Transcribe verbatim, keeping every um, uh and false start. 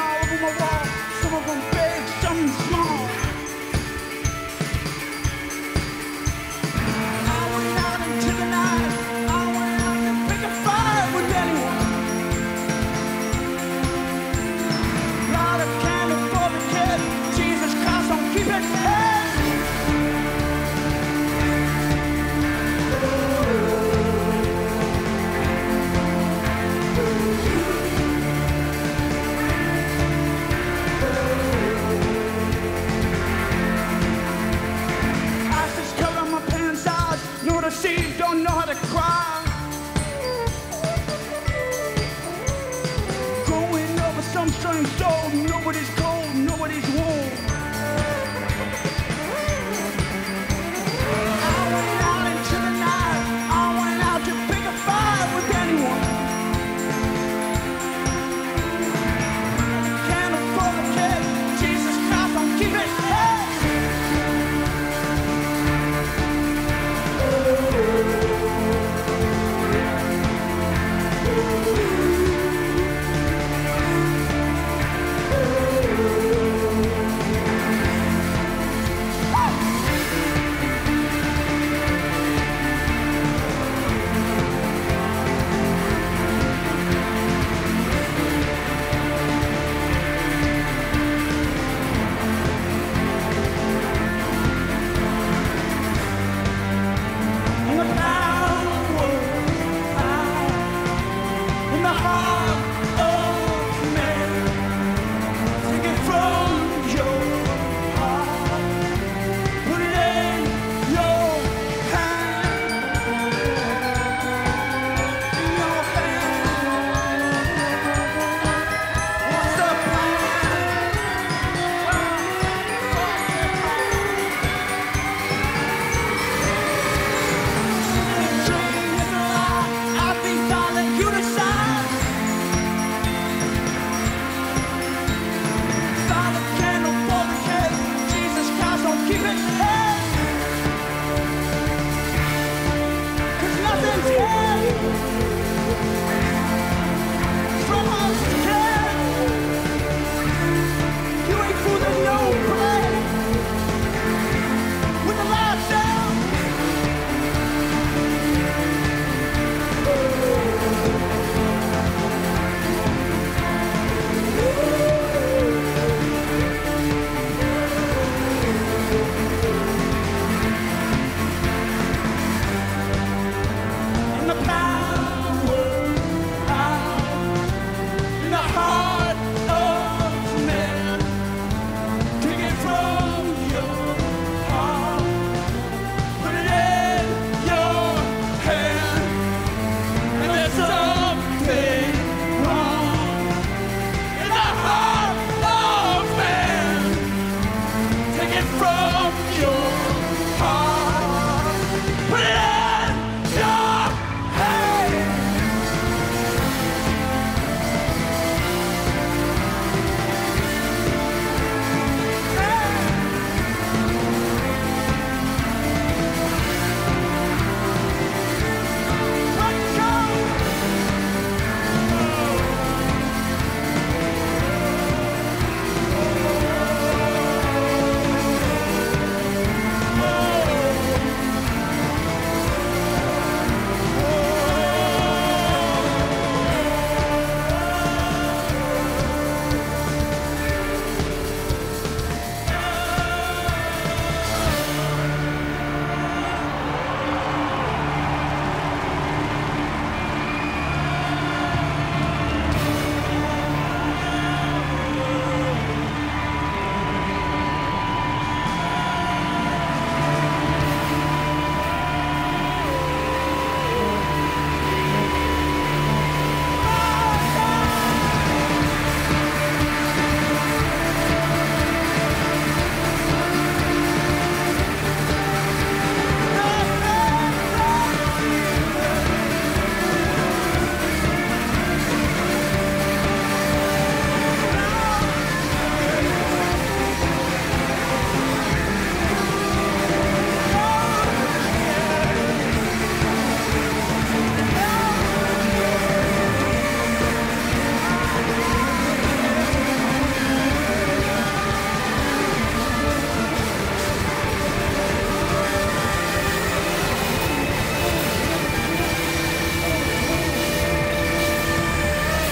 all over my wall. Some of them big, some small. I went out into the night. I went out to pick a fight with anyone. Light a candle for the kid. Jesus Christ, don't keep it dead. Don't know how to cry. Going over some strange.